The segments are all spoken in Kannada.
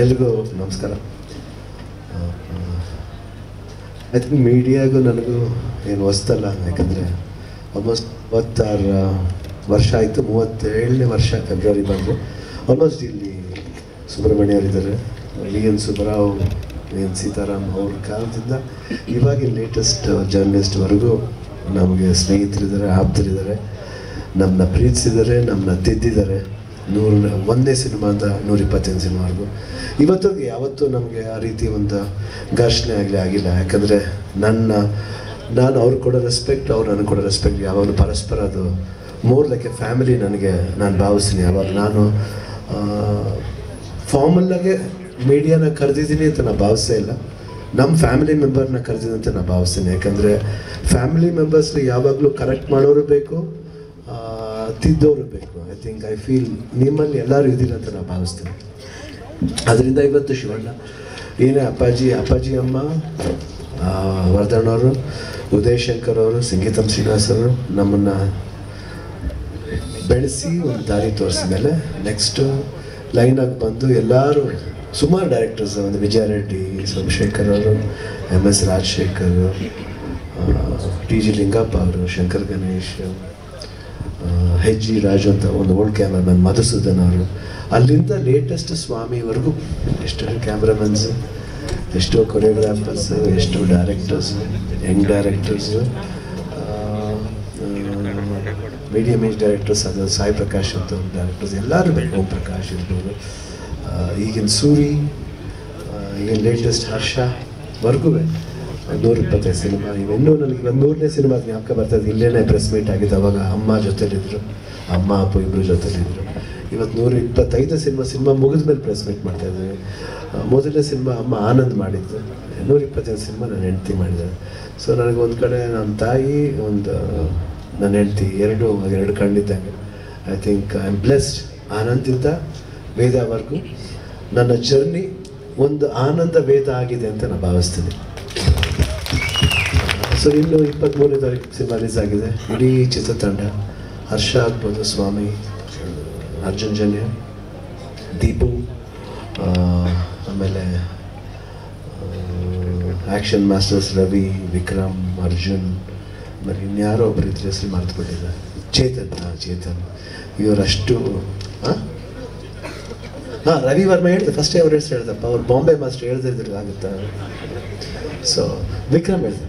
ಎಲ್ರಿಗೂ ನಮಸ್ಕಾರ. ಐ ಥಿಂಕ್ ಮೀಡಿಯಾಗೂ ನನಗೂ ಏನು ಹೊಸ್ತಲ್ಲ, ಯಾಕಂದರೆ ಆಲ್ಮೋಸ್ಟ್ 36 ವರ್ಷ ಆಯಿತು. 37ನೇ ವರ್ಷ ಫೆಬ್ರವರಿ ಬಂದು. ಆಲ್ಮೋಸ್ಟ್ ಇಲ್ಲಿ ಸುಬ್ರಹ್ಮಣ್ಯ ಅವರಿದ್ದಾರೆ, V N Subbarao, V N Sitaram ಅವ್ರ ಕಾಲದಿಂದ ಇವಾಗ ಲೇಟೆಸ್ಟ್ ಜರ್ನಲಿಸ್ಟ್ವರೆಗೂ ನಮಗೆ ಸ್ನೇಹಿತರಿದ್ದಾರೆ, ಆಪ್ತರಿದ್ದಾರೆ, ನಮ್ಮನ್ನ ಪ್ರೀತಿಸಿದ್ದಾರೆ, ನಮ್ಮನ್ನ ತಿದ್ದಿದ್ದಾರೆ. 1ನೇ ಸಿನಿಮಾದ 125ನೇ ಸಿನಿಮಾವರೆಗೂ ಇವತ್ತಿಗೆ ಯಾವತ್ತೂ ನಮಗೆ ಆ ರೀತಿ ಒಂದು ಘರ್ಷಣೆ ಆಗಿಲ್ಲ. ಯಾಕಂದರೆ ನಾನು ಅವ್ರು ಕೊಡೋ ರೆಸ್ಪೆಕ್ಟ್, ಅವ್ರು ನನಗೆ ಕೊಡೋ ರೆಸ್ಪೆಕ್ಟ್ ಯಾವಾಗಲೂ ಪರಸ್ಪರ ಅದು ಮೋರ್ ಲೈಕ್ ಎ ಫ್ಯಾಮಿಲಿ ನಾನು ಭಾವಿಸ್ತೀನಿ. ಯಾವಾಗ ನಾನು ಫಾರ್ಮಲ್ಲಾಗೆ ಮೀಡಿಯಾನ ಕರೆದಿದ್ದೀನಿ ಅಂತ ನಾನು ಭಾವಿಸೇ ಇಲ್ಲ, ನಮ್ಮ ಫ್ಯಾಮಿಲಿ ಮೆಂಬರ್ನ ಕರೆದಿದ್ದೀನಿ ಅಂತ ನಾನು ಭಾವಿಸ್ತೀನಿ. ಯಾಕಂದರೆ ಫ್ಯಾಮಿಲಿ ಮೆಂಬರ್ಸ್ಗೆ ಯಾವಾಗಲೂ ಕರೆಕ್ಟ್ ಮಾಡೋರು ಬೇಕು, ತಿದ್ದೋರು ಬೇಕು. ಐ ಥಿಂಕ್ ಐ ಫೀಲ್ ನಿಮ್ಮಲ್ಲಿ ಎಲ್ಲರೂ ಇದ್ದೀರ ಅಂತ ನಾನು ಭಾವಿಸ್ತೀನಿ. ಅದರಿಂದ ಇವತ್ತು ಶಿವಣ್ಣ ಏನೇ ಅಪ್ಪಾಜಿ ಅಮ್ಮ, ವರ್ಧಣ್ಣವರು, ಉದಯ್ ಶಂಕರ್ ಅವರು, ಸಂಗೀತಂ ಶ್ರೀನಿವಾಸ್ ಅವರು ನಮ್ಮನ್ನು ಬೆಳೆಸಿ ಒಂದು ದಾರಿ ತೋರಿಸಿದ್ಮೇಲೆ ನೆಕ್ಸ್ಟು ಲೈನಾಗಿ ಬಂದು ಎಲ್ಲರೂ ಸುಮಾರು ಡೈರೆಕ್ಟರ್ಸ್, ಒಂದು ವಿಜಯ ರೆಡ್ಡಿ, ಸೋಮಶೇಖರ್ ಅವರು, MS ರಾಜಶೇಖರ್, TG ಲಿಂಗಪ್ಪ ಅವರು, ಶಂಕರ್ ಗಣೇಶ್, HG ರಾಜು ಅಂತ ಒಂದು ಓಲ್ಡ್ ಕ್ಯಾಮ್ರಾಮನ್, ಮಧುಸೂದನ್ ಅವರು, ಅಲ್ಲಿಂದ ಲೇಟೆಸ್ಟ್ ಸ್ವಾಮಿವರೆಗೂ ಎಷ್ಟೋ ಕ್ಯಾಮ್ರಾಮನ್ಸು, ಎಷ್ಟೋ ಕೊರಿಯೋಗ್ರಾಫರ್ಸು, ಎಷ್ಟೋ directors, young directors, medium age directors, ಅದು ಸಾಯಿ ಪ್ರಕಾಶ್ ಅಂತ ಒಂದು ಡೈರೆಕ್ಟರ್ಸ್, ಎಲ್ಲರೂ ಓಂ ಪ್ರಕಾಶ್ ಇರ್ಬೋದು, ಈಗಿನ ಸೂರಿ, ಈಗಿನ ಲೇಟೆಸ್ಟ್ ಹರ್ಷವರೆಗೂ 125 ಸಿನಿಮಾ. ಇನ್ನೂ ನನಗೆ 100ನೇ ಸಿನಿಮಾ ಜ್ಞಾಪಕ ಬರ್ತದೆ. ಇಲ್ಲೇನೆ ಪ್ರೆಸ್ ಮೀಟ್ ಆಗಿದ್ದು, ಅವಾಗ ಅಮ್ಮ ಜೊತೆಲಿದ್ದರು, ಅಮ್ಮ ಅಪ್ಪ ಇಬ್ಬರು ಜೊತೆಲಿದ್ದರು. ಇವತ್ತು 125ನೇ ಸಿನಿಮಾ ಮುಗಿದ್ಮೇಲೆ ಪ್ರೆಸ್ ಮೀಟ್ ಮಾಡ್ತಾಯಿದ್ದೀವಿ. ಮೊದಲನೇ ಸಿನಿಮಾ ಅಮ್ಮ ಆನಂದ್ ಮಾಡಿದ್ದು, 125ನೇ ಸಿನಿಮಾ ನಾನು ಹೆಂಡ್ತಿ ಮಾಡಿದೆ. ಸೊ ನನಗೆ ಒಂದು ಕಡೆ ನನ್ನ ತಾಯಿ, ಒಂದು ನನ್ನ ಹೆಂಡ್ತಿ, ಎರಡು ಕಂಡಿದ್ದಂಗೆ. I think I am blessed. ಆನಂದಿಂದ ವೇದವರೆಗೂ ನನ್ನ ಜರ್ನಿ ಒಂದು ಆನಂದ ವೇದ ಆಗಿದೆ ಅಂತ ನಾನು ಭಾವಿಸ್ತೀನಿ. ಸೊ ಇನ್ನು 23ನೇ ತಾರೀಕು ಸಿನಿಮಾ ರಿಲೀಸ್ ಆಗಿದೆ. ಇಡೀ ಚಿತ್ರತಂಡ, ಹರ್ಷ ಆಗ್ಬೋದು, ಸ್ವಾಮಿ, ಅರ್ಜುನ್ ಜನ್ಯ, ದೀಪು, ಆಮೇಲೆ ಆ್ಯಕ್ಷನ್ ಮಾಸ್ಟರ್ಸ್ ರವಿ, ವಿಕ್ರಮ್, ಅರ್ಜುನ್, ಆಮೇಲೆ ಇನ್ಯಾರೋ ಒಬ್ಬರು ಇದ್ರೆ ಹೆಸರು ಮರೆತುಬಿಟ್ಟಿಲ್ಲ, ಚೇತನ್ ಇವರಷ್ಟು. ಹಾಂ, ರವಿ ವರ್ಮ ಹೇಳಿದೆ ಫಸ್ಟೇ, ಅವ್ರ ಹೆಸರು ಹೇಳ್ದಪ್ಪ, ಅವ್ರು ಬಾಂಬೆ ಮಾಸ್ಟರ್ ಹೇಳ್ದಿದ್ರೆ ಆಗುತ್ತಾ. ಸೊ ವಿಕ್ರಮ್ ಹೇಳಿದೆ,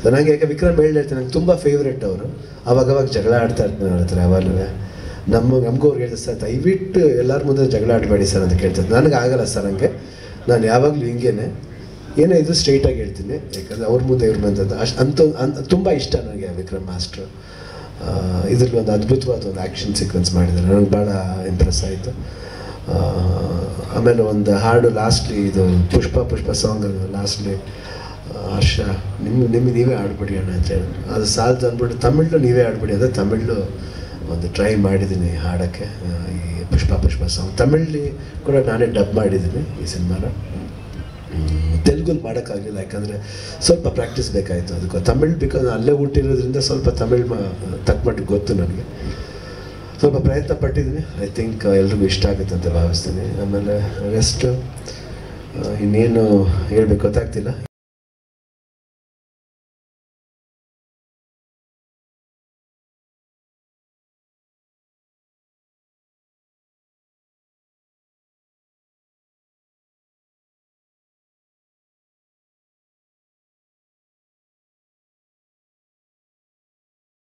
ಸೊ ನನಗೆ ಯಾಕೆ ವಿಕ್ರಮ್ ಹೇಳಿರ್ತೀನಿ, ನಂಗೆ ತುಂಬ ಫೇವ್ರೇಟ್ ಅವರು. ಆವಾಗವಾಗ ಜಗಳ ಆಡ್ತಾ ಇರ್ತೀನಿ ಹೇಳ್ತಾರೆ. ಅವಾಗೂ ನಮಗೂ ಅವ್ರು ಹೇಳ್ತಾರೆ, ಸರ್ ದಯವಿಟ್ಟು ಎಲ್ಲರ ಮುಂದೆ ಜಗಳ ಆಡಬೇಡಿ ಸರ್ ಅಂತ ಕೇಳ್ತಾರೆ. ನನಗೆ ಆಗಲ್ಲ ಸರ್, ನನಗೆ ನಾನು ಯಾವಾಗಲೂ ಹಿಂಗೇನೆ ಏನೇ ಇದು ಸ್ಟ್ರೈಟಾಗಿ ಹೇಳ್ತೀನಿ, ಯಾಕಂದರೆ ಅವ್ರ ಮುಂದೆ ಇವ್ರ ಬಂದದ್ದು ಅಷ್ಟು ಅಂತ ತುಂಬ ಇಷ್ಟ ನನಗೆ ವಿಕ್ರಮ್ ಮಾಸ್ಟ್ರು. ಇದರಲ್ಲಿ ಒಂದು ಅದ್ಭುತವಾದ ಒಂದು ಆ್ಯಕ್ಷನ್ ಸೀಕ್ವೆನ್ಸ್ ಮಾಡಿದ್ದಾರೆ, ನನಗೆ ಭಾಳ ಇಂಪ್ರೆಸ್ ಆಯಿತು. ಆಮೇಲೆ ಒಂದು ಹಾಡು ಲಾಸ್ಟ್ಲಿ, ಇದು ಪುಷ್ಪ ಸಾಂಗ್ ಲಾಸ್ಟ್ಲಿ ಹರ್ಷ ನಿಮಗೆ ನೀವೇ ಆಡ್ಬಿಡಿ ಅಣ್ಣ ಅಂತ ಹೇಳಿದ್ರು. ಅದು ಸಾಲದು ಅಂದ್ಬಿಟ್ಟು ತಮಿಳು ನೀವೇ ಆಡ್ಬಿಡಿ ಅಂದರೆ ತಮಿಳು ಒಂದು ಟ್ರೈ ಮಾಡಿದ್ದೀನಿ ಹಾಡೋಕ್ಕೆ. ಈ ಪುಷ್ಪ ಸಾಂಗ್ ತಮಿಳಲ್ಲಿ ಕೂಡ ನಾನೇ ಡಬ್ ಮಾಡಿದ್ದೀನಿ ಈ ಸಿನಿಮಾನ. ತೆಲುಗಲ್ಲಿ ಮಾಡೋಕ್ಕಾಗಲಿಲ್ಲ, ಯಾಕಂದರೆ ಸ್ವಲ್ಪ ಪ್ರಾಕ್ಟೀಸ್ ಬೇಕಾಯಿತು ಅದಕ್ಕೆ. ತಮಿಳ್ ಬಿಕಾಸ್ ಅಲ್ಲೇ ಹುಟ್ಟಿರೋದ್ರಿಂದ ಸ್ವಲ್ಪ ತಮಿಳು ತಕ್ಕಮಟ್ಟಿಗೆ ಗೊತ್ತು ನನಗೆ, ಸ್ವಲ್ಪ ಪ್ರಯತ್ನ ಪಟ್ಟಿದ್ದೀನಿ. ಐ ಥಿಂಕ್ ಎಲ್ರಿಗೂ ಇಷ್ಟ ಆಗುತ್ತೆ ಅಂತ ಭಾವಿಸ್ತೀನಿ. ಆಮೇಲೆ ರೆಸ್ಟ್ ಇನ್ನೇನು ಹೇಳ್ಬೇಕು ಗೊತ್ತಾಗ್ತಿಲ್ಲ.